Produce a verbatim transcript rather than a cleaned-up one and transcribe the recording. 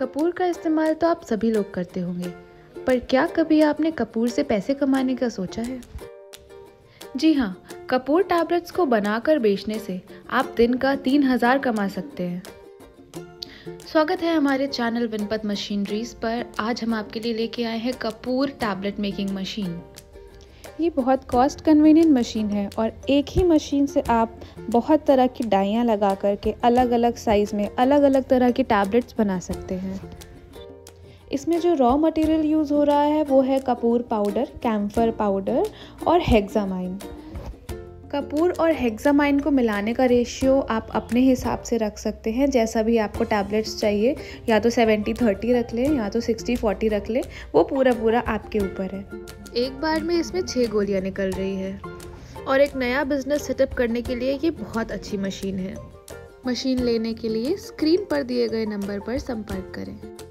कपूर का इस्तेमाल तो आप सभी लोग करते होंगे, पर क्या कभी आपने कपूर से पैसे कमाने का सोचा है? जी हाँ, कपूर टैबलेट्स को बनाकर बेचने से आप दिन का तीन हज़ार कमा सकते हैं। स्वागत है हमारे चैनल विनपत मशीनरीज पर। आज हम आपके लिए लेके आए हैं कपूर टैबलेट मेकिंग मशीन। ये बहुत कॉस्ट कन्वीनियंट मशीन है और एक ही मशीन से आप बहुत तरह की डाइयाँ लगा करके अलग अलग साइज़ में अलग अलग तरह के टैबलेट्स बना सकते हैं। इसमें जो रॉ मटेरियल यूज़ हो रहा है वो है कपूर पाउडर, कैम्फर पाउडर और हेक्सामाइन। कपूर और हेक्सामाइन को मिलाने का रेशियो आप अपने हिसाब से रख सकते हैं, जैसा भी आपको टैबलेट्स चाहिए। या तो सेवेंटी थर्टी रख लें या तो सिक्सटी फोर्टी रख लें, वो पूरा पूरा आपके ऊपर है। एक बार में इसमें छः गोलियां निकल रही है और एक नया बिजनेस सेटअप करने के लिए ये बहुत अच्छी मशीन है। मशीन लेने के लिए स्क्रीन पर दिए गए नंबर पर संपर्क करें।